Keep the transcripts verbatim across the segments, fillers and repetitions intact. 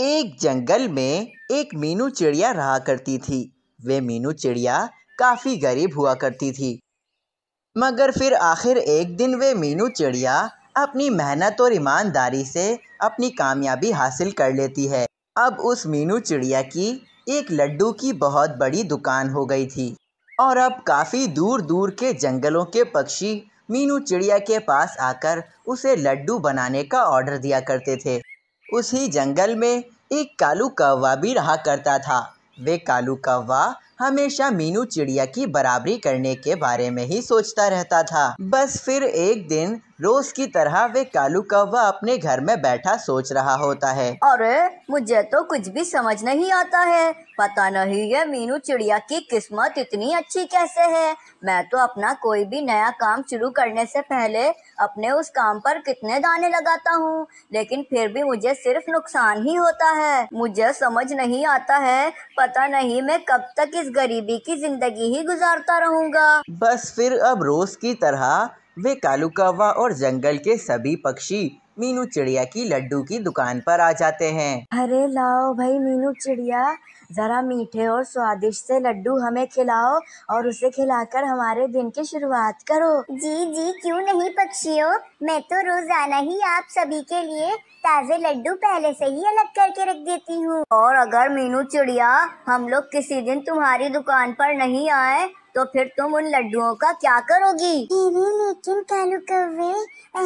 एक जंगल में एक मीनू चिड़िया रहा करती थी। वे मीनू चिड़िया काफ़ी गरीब हुआ करती थी, मगर फिर आखिर एक दिन वे मीनू चिड़िया अपनी मेहनत और ईमानदारी से अपनी कामयाबी हासिल कर लेती है। अब उस मीनू चिड़िया की एक लड्डू की बहुत बड़ी दुकान हो गई थी और अब काफ़ी दूर दूर के जंगलों के पक्षी मीनू चिड़िया के पास आकर उसे लड्डू बनाने का ऑर्डर दिया करते थे। उसी जंगल में एक कालू कौवा भी रहा करता था। वे कालू कौवा हमेशा मीनू चिड़िया की बराबरी करने के बारे में ही सोचता रहता था। बस फिर एक दिन रोज की तरह वे कालू कौवा अपने घर में बैठा सोच रहा होता है। अरे मुझे तो कुछ भी समझ नहीं आता है, पता नहीं ये मीनू चिड़िया की किस्मत इतनी अच्छी कैसे है। मैं तो अपना कोई भी नया काम शुरू करने से पहले अपने उस काम पर कितने दाने लगाता हूँ, लेकिन फिर भी मुझे सिर्फ नुकसान ही होता है। मुझे समझ नहीं आता है, पता नहीं मैं कब तक इस गरीबी की जिंदगी ही गुजारता रहूँगा। बस फिर अब रोज की तरह वे कालू कौवा और जंगल के सभी पक्षी मीनू चिड़िया की लड्डू की दुकान पर आ जाते हैं। अरे लाओ भाई मीनू चिड़िया, जरा मीठे और स्वादिष्ट से लड्डू हमें खिलाओ और उसे खिलाकर हमारे दिन की शुरुआत करो। जी जी क्यों नहीं पक्षियों, मैं तो रोजाना ही आप सभी के लिए ताज़े लड्डू पहले से ही अलग करके रख देती हूँ, और अगर मीनू चिड़िया हम लोग किसी दिन तुम्हारी दुकान पर नहीं आए तो फिर तुम उन लड्डुओं का क्या करोगी? लेकिन कालू कौवे,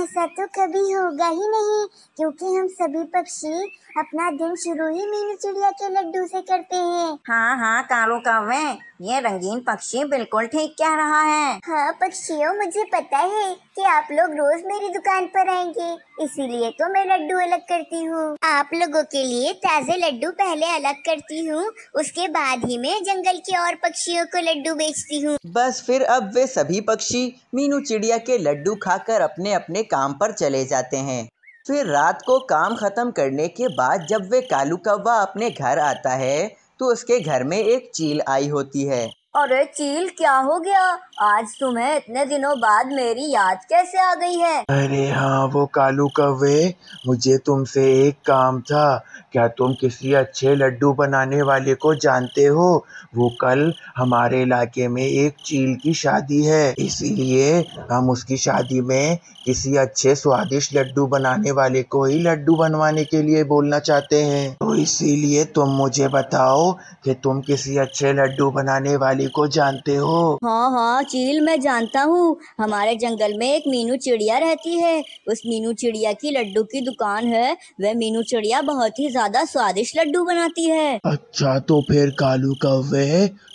ऐसा तो कभी होगा ही नहीं, क्योंकि हम सभी पक्षी अपना दिन शुरू ही मीनू चिड़िया के लड्डू से करते हैं। हाँ हाँ कालू कौवे, ये रंगीन पक्षी बिल्कुल ठीक कह रहा है। हाँ पक्षियों, मुझे पता है कि आप लोग रोज मेरी दुकान पर आएंगे, इसीलिए तो मैं लड्डू अलग करती हूँ। आप लोगों के लिए ताज़े लड्डू पहले अलग करती हूँ, उसके बाद ही मैं जंगल के और पक्षियों को लड्डू बेचती हूँ। बस फिर अब वे सभी पक्षी मीनू चिड़िया के लड्डू खाकर अपने अपने काम पर चले जाते हैं। फिर रात को काम खत्म करने के बाद जब वे कालू कौवा अपने घर आता है तो उसके घर में एक चील आई होती है। अरे चील, क्या हो गया? आज तुम्हें इतने दिनों बाद मेरी याद कैसे आ गई है? अरे हाँ वो कालू कौवे, मुझे तुमसे एक काम था। क्या तुम किसी अच्छे लड्डू बनाने वाले को जानते हो? वो कल हमारे इलाके में एक चील की शादी है, इसीलिए हम उसकी शादी में किसी अच्छे स्वादिष्ट लड्डू बनाने वाले को ही लड्डू बनवाने के लिए बोलना चाहते हैं। तो इसीलिए तुम मुझे बताओ कि तुम किसी अच्छे लड्डू बनाने वाले को जानते हो? हाँ हाँ चील, मैं जानता हूँ। हमारे जंगल में एक मीनू चिड़िया रहती है, उस मीनू चिड़िया की लड्डू की दुकान है। वह मीनू चिड़िया बहुत ही ज्यादा स्वादिष्ट लड्डू बनाती है। अच्छा तो फिर कालू कौवे,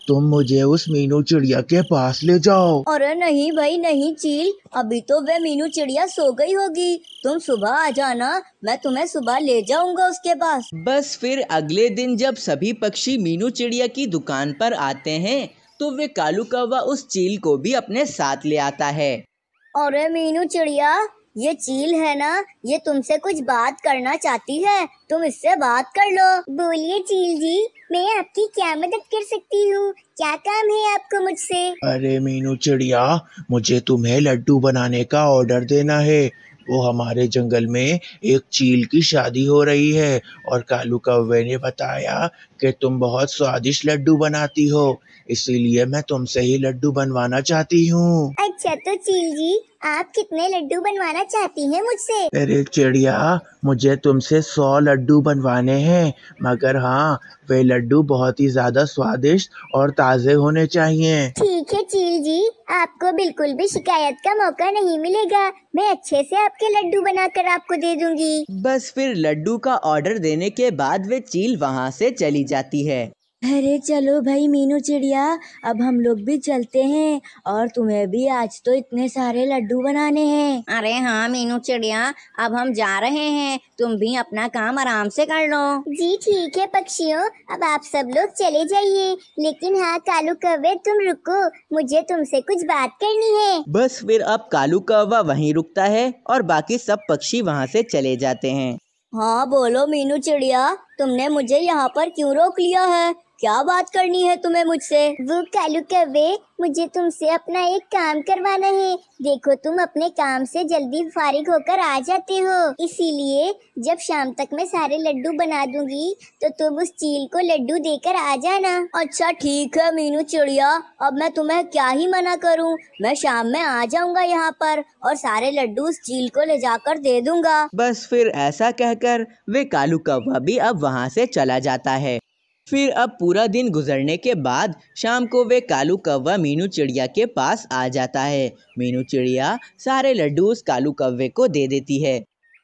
तुम मुझे उस मीनू चिड़िया के पास ले जाओ। अरे नहीं भाई नहीं चील, अभी तो वह मीनू चिड़िया सो गई होगी। तुम सुबह आ जाना, मैं तुम्हें सुबह ले जाऊंगा उसके पास। बस फिर अगले दिन जब सभी पक्षी मीनू चिड़िया की दुकान पर आते हैं तो वे कालू कौवा उस चील को भी अपने साथ ले आता है। अरे मीनू चिड़िया, ये चील है ना, ये तुमसे कुछ बात करना चाहती है, तुम इससे बात कर लो। बोलिए चील जी, मैं आपकी क्या मदद कर सकती हूँ? क्या काम है आपको मुझसे? अरे मीनू चिड़िया, मुझे तुम्हें लड्डू बनाने का ऑर्डर देना है। वो हमारे जंगल में एक चील की शादी हो रही है और कालू कौवे ने बताया कि तुम बहुत स्वादिष्ट लड्डू बनाती हो, इसीलिए मैं तुमसे ही लड्डू बनवाना चाहती हूँ। अच्छा तो चील जी, आप कितने लड्डू बनवाना चाहती हैं मुझसे? अरे चिड़िया, मुझे तुमसे सौ लड्डू बनवाने हैं, मगर हाँ वे लड्डू बहुत ही ज्यादा स्वादिष्ट और ताज़े होने चाहिए। ठीक है चील जी, आपको बिल्कुल भी शिकायत का मौका नहीं मिलेगा। मैं अच्छे से आपके लड्डू बनाकर आपको दे दूंगी। बस फिर लड्डू का ऑर्डर देने के बाद वे चील वहाँ से चली जाती है। अरे चलो भाई मीनू चिड़िया, अब हम लोग भी चलते हैं और तुम्हें भी आज तो इतने सारे लड्डू बनाने हैं। अरे हाँ मीनू चिड़िया, अब हम जा रहे हैं, तुम भी अपना काम आराम से कर लो। जी ठीक है पक्षियों, अब आप सब लोग चले जाइए, लेकिन हाँ कालू कौवे तुम रुको, मुझे तुमसे कुछ बात करनी है। बस फिर अब कालू कौवा वहीं रुकता है और बाकी सब पक्षी वहाँ से चले जाते हैं। हाँ बोलो मीनू चिड़िया, तुमने मुझे यहाँ पर क्यों रोक लिया है? क्या बात करनी है तुम्हें मुझसे? वो कालू कव्वे, मुझे तुमसे अपना एक काम करवाना है। देखो तुम अपने काम से जल्दी फारिग होकर आ जाते हो, इसीलिए जब शाम तक मैं सारे लड्डू बना दूंगी तो तुम उस चील को लड्डू देकर आ जाना। अच्छा ठीक है मीनू चिड़िया, अब मैं तुम्हें क्या ही मना करूं। मैं शाम में आ जाऊंगा यहाँ पर और सारे लड्डू उस चील को ले जाकर दे दूंगा। बस फिर ऐसा कहकर वे कालू कौवा भी अब वहाँ से चला जाता है। फिर अब पूरा दिन गुजरने के बाद शाम को वे कालू कौवा मीनू चिड़िया के पास आ जाता है। मीनू चिड़िया सारे लड्डू उस कालू कौवे को दे देती है।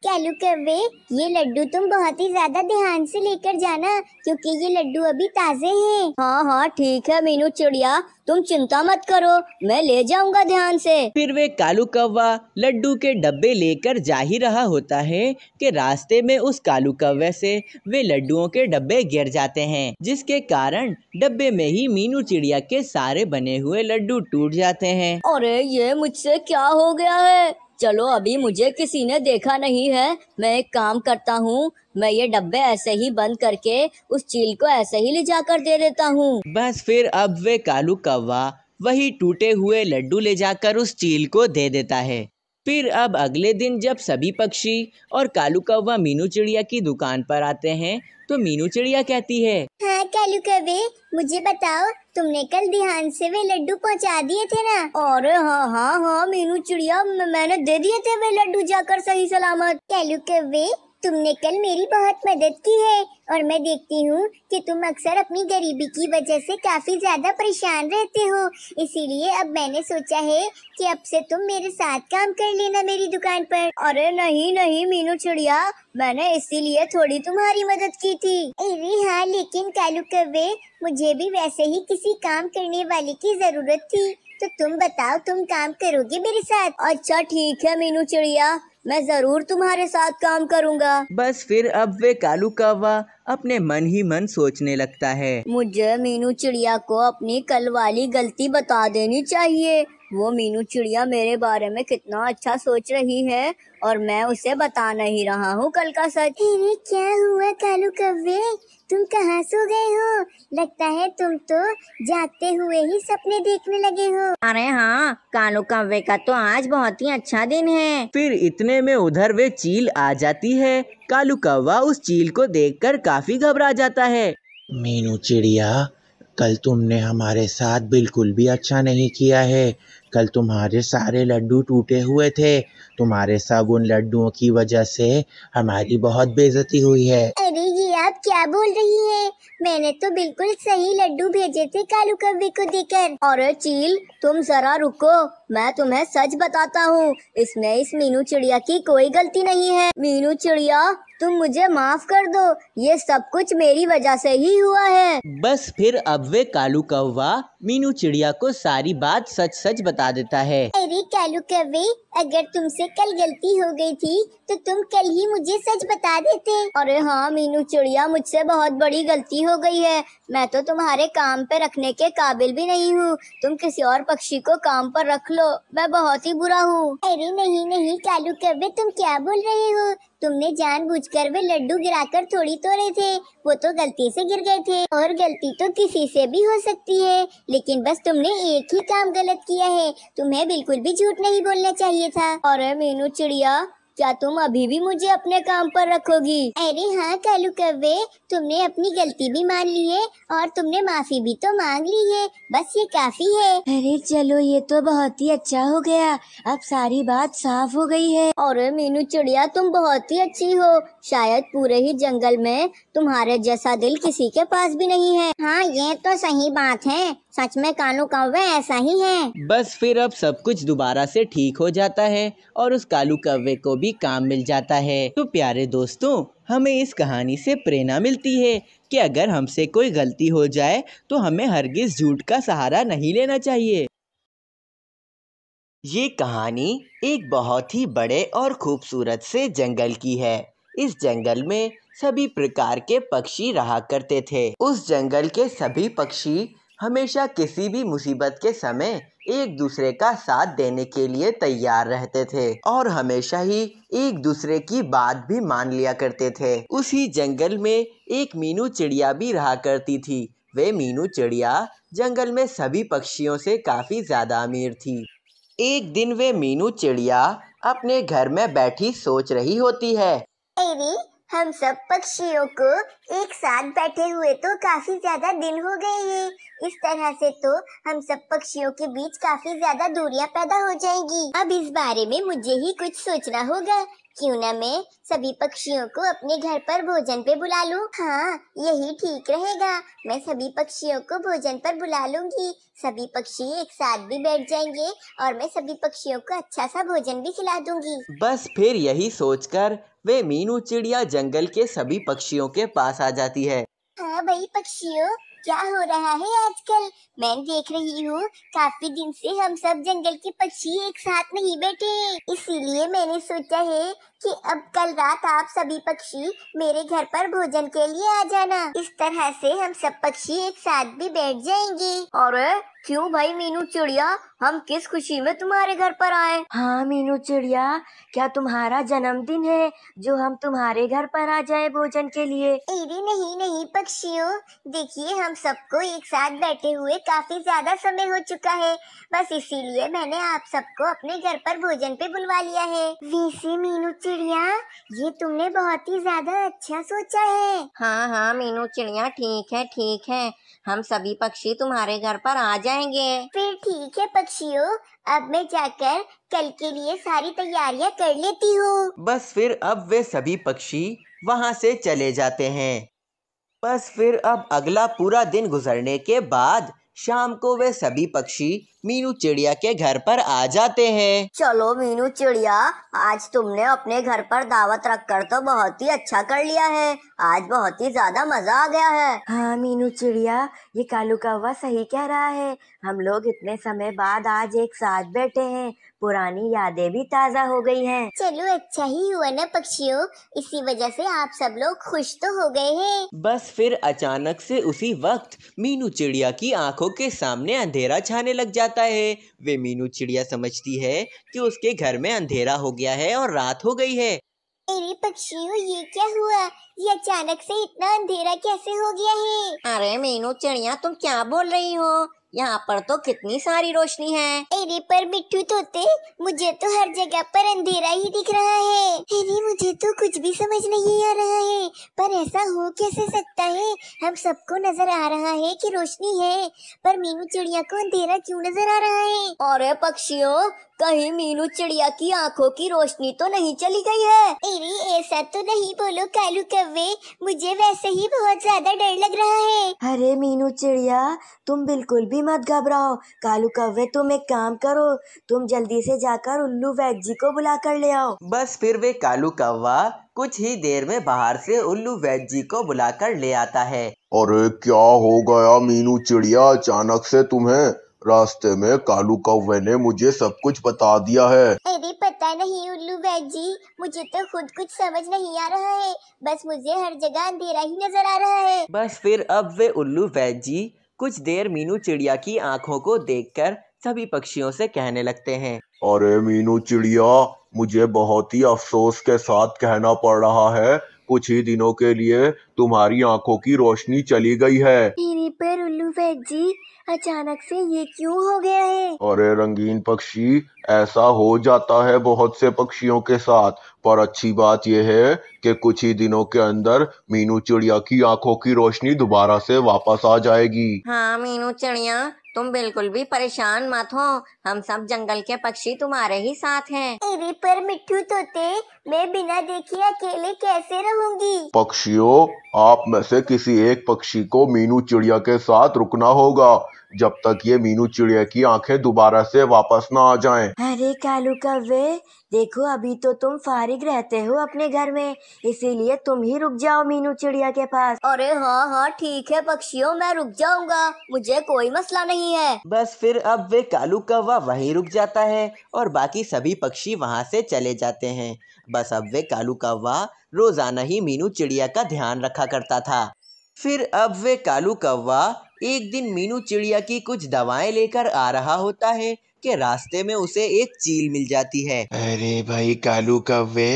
कालू कव्वे, ये लड्डू तुम बहुत ही ज्यादा ध्यान से लेकर जाना क्योंकि ये लड्डू अभी ताजे हैं। हाँ हाँ ठीक है मीनू चिड़िया, तुम चिंता मत करो, मैं ले जाऊंगा ध्यान से। फिर वे कालू कौवा लड्डू के डब्बे लेकर जा ही रहा होता है कि रास्ते में उस कालू कौवे से वे लड्डुओं के डब्बे गिर जाते हैं, जिसके कारण डब्बे में ही मीनू चिड़िया के सारे बने हुए लड्डू टूट जाते हैं। अरे ये मुझसे क्या हो गया है? चलो अभी मुझे किसी ने देखा नहीं है। मैं एक काम करता हूँ, मैं ये डब्बे ऐसे ही बंद करके उस चील को ऐसे ही ले जाकर दे देता हूँ। बस फिर अब वे कालू कौवा वही टूटे हुए लड्डू ले जाकर उस चील को दे देता है। फिर अब अगले दिन जब सभी पक्षी और कालू कौवा मीनू चिड़िया की दुकान पर आते हैं तो मीनू चिड़िया कहती है, हाँ कालू कौवे, मुझे बताओ तुमने कल ध्यान से वे लड्डू पहुंचा दिए थे ना? और हाँ हाँ हाँ मीनू चिड़िया, मैंने दे दिए थे वे लड्डू जाकर सही सलामत। कालू कौवे, तुमने कल मेरी बहुत मदद की है और मैं देखती हूँ कि तुम अक्सर अपनी गरीबी की वजह से काफ़ी ज़्यादा परेशान रहते हो, इसीलिए अब मैंने सोचा है कि अब से तुम मेरे साथ काम कर लेना मेरी दुकान पर। अरे नहीं नहीं मीनू चिड़िया, मैंने इसीलिए थोड़ी तुम्हारी मदद की थी। अरे हाँ, लेकिन कालू कव्वे, मुझे भी वैसे ही किसी काम करने वाले की ज़रूरत थी, तो तुम बताओ तुम काम करोगे मेरे साथ? अच्छा ठीक है मीनू चिड़िया, मैं जरूर तुम्हारे साथ काम करूंगा। बस फिर अब वे कालू कौवा अपने मन ही मन सोचने लगता है, मुझे मीनू चिड़िया को अपनी कल वाली गलती बता देनी चाहिए। वो मीनू चिड़िया मेरे बारे में कितना अच्छा सोच रही है और मैं उसे बता नहीं रहा हूँ कल का सच। अरे क्या हुआ कालू कौवे, तुम कहाँ सो गए हो? लगता है तुम तो जागते हुए ही सपने देखने लगे हो। अरे हाँ कालू कौवे का तो आज बहुत ही अच्छा दिन है। फिर इतने में उधर वे चील आ जाती है। कालू कौवा उस चील को देखकर काफी घबरा जाता है। मीनू चिड़िया, कल तुमने हमारे साथ बिल्कुल भी अच्छा नहीं किया है। कल तुम्हारे सारे लड्डू टूटे हुए थे, तुम्हारे सब उन लड्डुओं की वजह से हमारी बहुत बेइज्जती हुई है। अरे ये आप क्या बोल रही है? मैंने तो बिल्कुल सही लड्डू भेजे थे कालू कौवे को देकर। और चील, तुम जरा रुको, मैं तुम्हें सच बताता हूँ, इसमें इस मीनू चिड़िया की कोई गलती नहीं है। मीनू चिड़िया, तुम मुझे माफ कर दो, ये सब कुछ मेरी वजह से ही हुआ है। बस फिर अब वे कालू कौवा मीनू चिड़िया को सारी बात सच सच बता देता है। अरे कालू कौवे, अगर तुमसे कल गलती हो गई थी तो तुम कल ही मुझे सच बता देते। अरे हाँ मीनू चिड़िया, मुझसे बहुत बड़ी गलती हो गई है। मैं तो तुम्हारे काम पे रखने के काबिल भी नहीं हूँ, तुम किसी और पक्षी को काम पर रख लो, मैं बहुत ही बुरा हूँ। अरे नहीं नहीं कालू कौवे, तुम क्या बोल रहे हो? तुमने जानबूझकर वे लड्डू गिराकर थोड़ी तोड़े थे, वो तो गलती से गिर गए थे। और गलती तो किसी से भी हो सकती है, लेकिन बस तुमने एक ही काम गलत किया है, तुम्हें बिल्कुल भी झूठ नहीं बोलना चाहिए था। और मीनू चिड़िया, क्या तुम अभी भी मुझे अपने काम पर रखोगी? अरे हाँ कालू कौवे, तुमने अपनी गलती भी मान ली है और तुमने माफी भी तो मांग ली है, बस ये काफी है। अरे चलो, ये तो बहुत ही अच्छा हो गया, अब सारी बात साफ हो गई है। और मीनू चिड़िया, तुम बहुत ही अच्छी हो, शायद पूरे ही जंगल में तुम्हारे जैसा दिल किसी के पास भी नहीं है। हाँ ये तो सही बात है, सच में कालू कौवे ऐसा ही है। बस फिर अब सब कुछ दोबारा से ठीक हो जाता है और उस कालू कौवे को भी काम मिल जाता है। तो प्यारे दोस्तों, हमें इस कहानी से प्रेरणा मिलती है कि अगर हमसे कोई गलती हो जाए तो हमें हरगिज झूठ का सहारा नहीं लेना चाहिए। ये कहानी एक बहुत ही बड़े और खूबसूरत से जंगल की है। इस जंगल में सभी प्रकार के पक्षी रहा करते थे। उस जंगल के सभी पक्षी हमेशा किसी भी मुसीबत के समय एक दूसरे का साथ देने के लिए तैयार रहते थे और हमेशा ही एक दूसरे की बात भी मान लिया करते थे। उसी जंगल में एक मीनू चिड़िया भी रहा करती थी, वे मीनू चिड़िया जंगल में सभी पक्षियों से काफ़ी ज़्यादा अमीर थी। एक दिन वे मीनू चिड़िया अपने घर में बैठी सोच रही होती है, अरे हम सब पक्षियों को एक साथ बैठे हुए तो काफ़ी ज़्यादा दिन हो गए हैं। इस तरह से तो हम सब पक्षियों के बीच काफ़ी ज़्यादा दूरियां पैदा हो जाएंगी। अब इस बारे में मुझे ही कुछ सोचना होगा। क्यों ना मैं सभी पक्षियों को अपने घर पर भोजन पे बुला लूं। हाँ, यही ठीक रहेगा। मैं सभी पक्षियों को भोजन पर बुला लूंगी। सभी पक्षी एक साथ भी बैठ जाएंगे और मैं सभी पक्षियों को अच्छा सा भोजन भी खिला दूंगी। बस फिर यही सोचकर वे मीनू चिड़िया जंगल के सभी पक्षियों के पास आ जाती है। हाँ भाई पक्षियों, क्या हो रहा है आजकल? मैं देख रही हूँ काफी दिन से हम सब जंगल के पक्षी एक साथ नहीं बैठे, इसीलिए मैंने सोचा है कि अब कल रात आप सभी पक्षी मेरे घर पर भोजन के लिए आ जाना। इस तरह से हम सब पक्षी एक साथ भी बैठ जाएंगे। और क्यों भाई मीनू चिड़िया, हम किस खुशी में तुम्हारे घर पर आए? हाँ मीनू चिड़िया, क्या तुम्हारा जन्मदिन है जो हम तुम्हारे घर पर आ जाए भोजन के लिए? अरे नहीं नहीं पक्षियों, देखिए हम सबको एक साथ बैठे हुए काफी ज्यादा समय हो चुका है, बस इसीलिए मैंने आप सबको अपने घर पर भोजन पे बुलवा लिया है। वैसे मीनू चिड़िया, ये तुमने बहुत ही ज्यादा अच्छा सोचा है। हाँ हाँ मीनू चिड़िया, ठीक है ठीक है, हम सभी पक्षी तुम्हारे घर पर आ जाएंगे। फिर ठीक है पक्षियों, अब मैं जाकर कल के लिए सारी तैयारियां कर लेती हूँ। बस फिर अब वे सभी पक्षी वहाँ से चले जाते हैं। बस फिर अब अगला पूरा दिन गुजरने के बाद शाम को वे सभी पक्षी मीनू चिड़िया के घर पर आ जाते हैं। चलो मीनू चिड़िया, आज तुमने अपने घर पर दावत रखकर तो बहुत ही अच्छा कर लिया है। आज बहुत ही ज्यादा मजा आ गया है। हाँ मीनू चिड़िया, ये कालू कौवा सही कह रहा है। हम लोग इतने समय बाद आज एक साथ बैठे हैं, पुरानी यादें भी ताज़ा हो गई हैं। चलो अच्छा ही हुआ ना पक्षियों, इसी वजह से आप सब लोग खुश तो हो गए हैं। बस फिर अचानक से उसी वक्त मीनू चिड़िया की आंखों के सामने अंधेरा छाने लग जाता है। वे मीनू चिड़िया समझती है कि उसके घर में अंधेरा हो गया है और रात हो गई है। अरे पक्षियों, ये क्या हुआ? ये अचानक से इतना अंधेरा कैसे हो गया है? अरे मीनू चिड़िया, तुम क्या बोल रही हो? यहाँ पर तो कितनी सारी रोशनी है। अरे पर बिट्टू तोते, मुझे तो हर जगह पर अंधेरा ही दिख रहा है। अरे मुझे तो कुछ भी समझ नहीं आ रहा है, पर ऐसा हो कैसे सकता है? हम सबको नजर आ रहा है कि रोशनी है, पर मीनू चिड़िया को अंधेरा क्यों नजर आ रहा है? अरे पक्षियों, कहीं मीनू चिड़िया की आंखों की रोशनी तो नहीं चली गई है? अरे ऐसा तो नहीं बोलो कालू कव्वे, मुझे वैसे ही बहुत ज्यादा डर लग रहा है। अरे मीनू चिड़िया, तुम बिल्कुल भी मत घबराओ। कालू कव्वे, तुम एक काम करो, तुम जल्दी से जाकर उल्लू वैद्य जी को बुला कर ले आओ। बस फिर वे कालू कौवा कुछ ही देर में बाहर से उल्लू वैद्य जी को बुला कर ले आता है। अरे क्या हो गया मीनू चिड़िया, अचानक से तुम्हें? रास्ते में कालू कौवे ने मुझे सब कुछ बता दिया है। अरे पता नहीं उल्लू वैद्य जी, मुझे तो खुद कुछ समझ नहीं आ रहा है, बस मुझे हर जगह अंधेरा ही नजर आ रहा है। बस फिर अब वे उल्लू वैद्य जी कुछ देर मीनू चिड़िया की आंखों को देखकर सभी पक्षियों से कहने लगते हैं। अरे मीनू चिड़िया, मुझे बहुत ही अफसोस के साथ कहना पड़ रहा है, कुछ ही दिनों के लिए तुम्हारी आंखों की रोशनी चली गई है। पर उल्लू वैद्य जी, अचानक से ये क्यों हो गया है? अरे रंगीन पक्षी, ऐसा हो जाता है बहुत से पक्षियों के साथ, पर अच्छी बात यह है कि कुछ ही दिनों के अंदर मीनू चिड़िया की आंखों की रोशनी दोबारा से वापस आ जाएगी। हाँ मीनू चिड़िया, तुम बिल्कुल भी परेशान मत हो, हम सब जंगल के पक्षी तुम्हारे ही साथ हैं। अरे पर मिट्टू तोते, मैं बिना देखे अकेले कैसे रहूंगी? पक्षियों, आप में से किसी एक पक्षी को मीनू चिड़िया के साथ रुकना होगा जब तक ये मीनू चिड़िया की आंखें दोबारा से वापस ना आ जाएं। अरे कालू कौवे, देखो अभी तो तुम फारिग रहते हो अपने घर में, इसीलिए तुम ही रुक जाओ मीनू चिड़िया के पास। अरे हाँ हाँ ठीक है पक्षियों, मैं रुक जाऊंगा, मुझे कोई मसला नहीं है। बस फिर अब वे कालू कौवा वहीं रुक जाता है और बाकी सभी पक्षी वहाँ से चले जाते हैं। बस अब वे कालू कौवा रोजाना ही मीनू चिड़िया का ध्यान रखा करता था। फिर अब वे कालू कौवा एक दिन मीनू चिड़िया की कुछ दवाएं लेकर आ रहा होता है कि रास्ते में उसे एक चील मिल जाती है। अरे भाई कालू कौवे,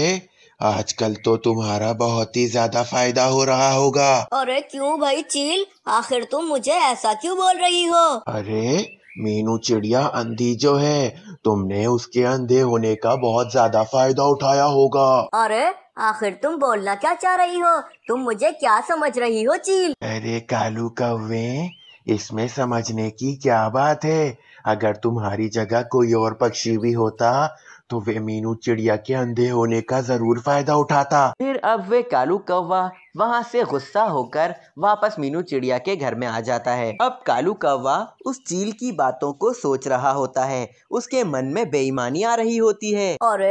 आजकल तो तुम्हारा बहुत ही ज्यादा फायदा हो रहा होगा। अरे क्यों भाई चील, आखिर तुम मुझे ऐसा क्यों बोल रही हो? अरे मीनू चिड़िया अंधी जो है, तुमने उसके अंधे होने का बहुत ज्यादा फायदा उठाया होगा। अरे आखिर तुम बोलना क्या चाह रही हो? तुम मुझे क्या समझ रही हो चील? अरे कालू कौवे, इसमें समझने की क्या बात है। अगर तुम्हारी जगह कोई और पक्षी भी होता तो वे मीनू चिड़िया के अंधे होने का जरूर फायदा उठाता। फिर अब वे कालू कौवा वहाँ से गुस्सा होकर वापस मीनू चिड़िया के घर में आ जाता है। अब कालू कौवा उस चील की बातों को सोच रहा होता है, उसके मन में बेईमानी आ रही होती है। और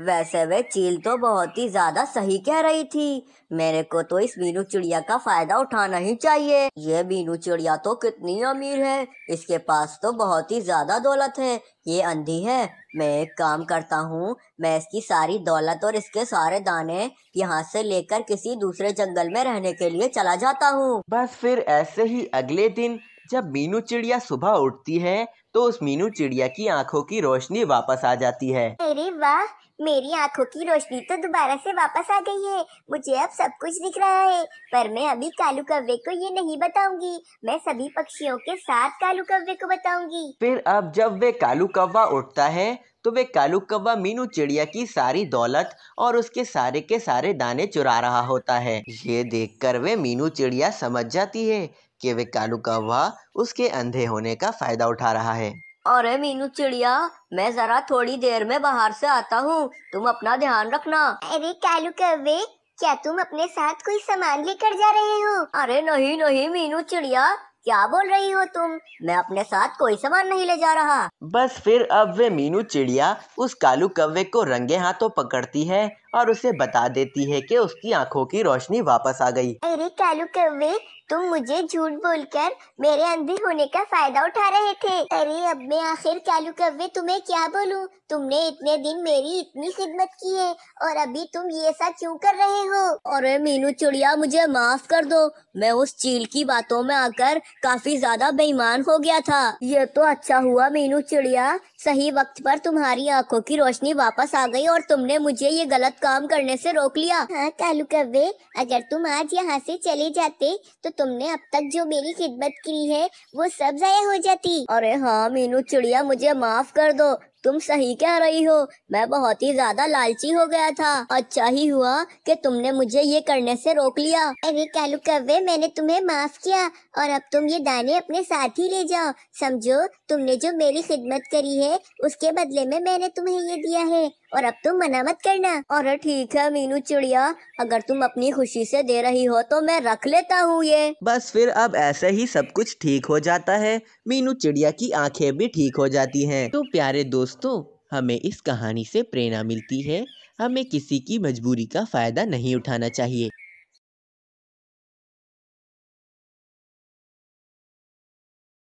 वैसे वे चील तो बहुत ही ज्यादा सही कह रही थी, मेरे को तो इस मीनू चिड़िया का फायदा उठाना ही चाहिए। ये मीनू चिड़िया तो कितनी अमीर है, इसके पास तो बहुत ही ज्यादा दौलत है, ये अंधी है। मैं एक काम करता हूँ, मैं इसकी सारी दौलत और इसके सारे दाने यहाँ से लेकर किसी दूसरे जंगल में रहने के लिए चला जाता हूँ। बस फिर ऐसे ही अगले दिन जब मीनू चिड़िया सुबह उठती है तो उस मीनू चिड़िया की आंखों की रोशनी वापस आ जाती है। अरे वाह, मेरी आंखों की रोशनी तो दोबारा से वापस आ गई है, मुझे अब सब कुछ दिख रहा है। पर मैं अभी कालू कौवे को ये नहीं बताऊंगी, मैं सभी पक्षियों के साथ कालू कौवे को बताऊंगी। फिर अब जब वे कालू कौवा उठता है तो वे कालू कौवा मीनू चिड़िया की सारी दौलत और उसके सारे के सारे दाने चुरा रहा होता है। ये देखकर वे मीनू चिड़िया समझ जाती है कि वे कालू कौवा उसके अंधे होने का फायदा उठा रहा है। अरे मीनू चिड़िया, मैं जरा थोड़ी देर में बाहर से आता हूँ, तुम अपना ध्यान रखना। अरे कालू कौवे, क्या तुम अपने साथ कोई सामान लेकर जा रहे हो? अरे नहीं नहीं मीनू चिड़िया, क्या बोल रही हो तुम, मैं अपने साथ कोई सामान नहीं ले जा रहा। बस फिर अब वे मीनू चिड़िया उस कालू कौवे को रंगे हाथों पकड़ती है और उसे बता देती है कि उसकी आंखों की रोशनी वापस आ गई। अरे कालू कौवे, तुम मुझे झूठ बोलकर मेरे अंधे होने का फायदा उठा रहे थे। अरे अब मैं आखिर कालू कौवे तुम्हें क्या बोलूं, तुमने इतने दिन मेरी इतनी खिदमत की है और अभी तुम ये सब क्यों कर रहे हो? अरे मीनू चिड़िया, मुझे माफ कर दो, मैं उस चील की बातों में आकर काफी ज्यादा बेईमान हो गया था। ये तो अच्छा हुआ मीनू चिड़िया, सही वक्त पर तुम्हारी आंखों की रोशनी वापस आ गई और तुमने मुझे ये गलत काम करने से रोक लिया। हाँ कालू कौवे, अगर तुम आज यहाँ से चले जाते तो तुमने अब तक जो मेरी खिदमत की है वो सब जाया हो जाती। अरे हाँ मीनू चिड़िया, मुझे माफ कर दो, तुम सही कह रही हो, मैं बहुत ही ज्यादा लालची हो गया था। अच्छा ही हुआ कि तुमने मुझे ये करने से रोक लिया। अरे कालू कौवे, मैंने तुम्हें माफ किया और अब तुम ये दाने अपने साथ ही ले जाओ। समझो तुमने जो मेरी खिदमत करी है उसके बदले में मैंने तुम्हें ये दिया है और अब तुम मना मत करना। और ठीक है मीनू चिड़िया, अगर तुम अपनी खुशी से दे रही हो तो मैं रख लेता हूँ ये। बस फिर अब ऐसे ही सब कुछ ठीक हो जाता है, मीनू चिड़िया की आंखें भी ठीक हो जाती हैं। तो प्यारे दोस्तों, हमें इस कहानी से प्रेरणा मिलती है, हमें किसी की मजबूरी का फायदा नहीं उठाना चाहिए।